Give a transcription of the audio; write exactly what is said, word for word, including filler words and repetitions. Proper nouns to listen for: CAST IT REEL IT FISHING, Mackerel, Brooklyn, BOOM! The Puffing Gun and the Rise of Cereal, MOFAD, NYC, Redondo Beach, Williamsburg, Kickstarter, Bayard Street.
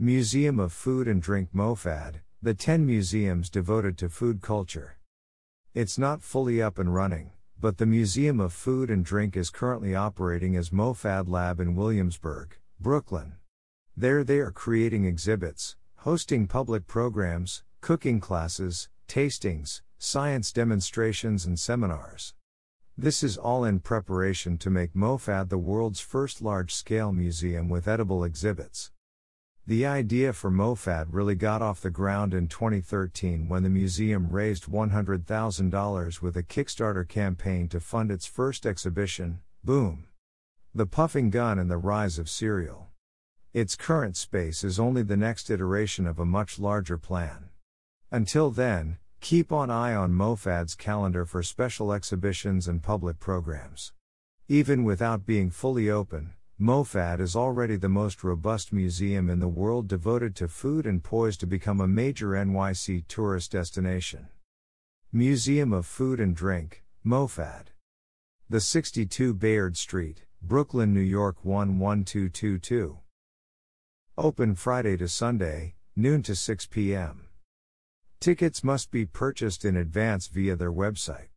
Museum of Food and Drink MOFAD, the ten museums devoted to food culture. It's not fully up and running, but the Museum of Food and Drink is currently operating as MOFAD Lab in Williamsburg, Brooklyn. There they are creating exhibits, hosting public programs, cooking classes, tastings, science demonstrations and seminars. This is all in preparation to make MOFAD the world's first large-scale museum with edible exhibits. The idea for MOFAD really got off the ground in twenty thirteen when the museum raised one hundred thousand dollars with a Kickstarter campaign to fund its first exhibition, BOOM! The Puffing Gun and the Rise of Cereal. Its current space is only the next iteration of a much larger plan. Until then, keep an eye on MOFAD's calendar for special exhibitions and public programs. Even without being fully open, MOFAD is already the most robust museum in the world devoted to food and poised to become a major N Y C tourist destination. Museum of Food and Drink, MOFAD. The sixty-two Bayard Street, Brooklyn, New York one one two two two. Open Friday to Sunday, noon to six p m Tickets must be purchased in advance via their website.